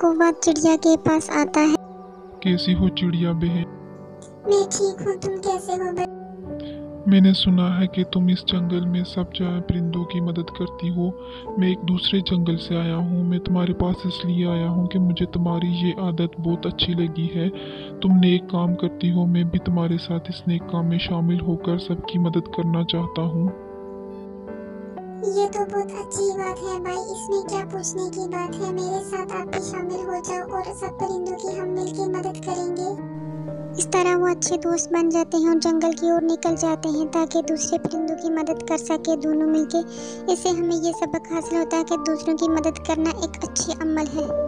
कोवा चिड़िया के पास आता है। कैसी हो चिड़िया बहन? मैं ठीक हूँ, तुम कैसे हो? मैंने सुना है कि तुम इस जंगल में सब जहाँ परिंदों की मदद करती हो। मैं एक दूसरे जंगल से आया हूँ। मैं तुम्हारे पास इसलिए आया हूँ कि मुझे तुम्हारी ये आदत बहुत अच्छी लगी है। तुम नेक काम करती हो, मैं भी तुम्हारे साथ इस नेक काम में शामिल होकर सबकी मदद करना चाहता हूँ। ये तो बहुत अच्छी बात है भाई, इसमें क्या पूछने की बात है। मेरे साथ आप भी शामिल हो जाओ और सब परिंदों की हम मिलकर मदद करेंगे। इस तरह वो अच्छे दोस्त बन जाते हैं और जंगल की ओर निकल जाते हैं ताकि दूसरे परिंदों की मदद कर सके दोनों मिलके। इससे हमें ये सबक हासिल होता है कि दूसरों की मदद करना एक अच्छी अमल है।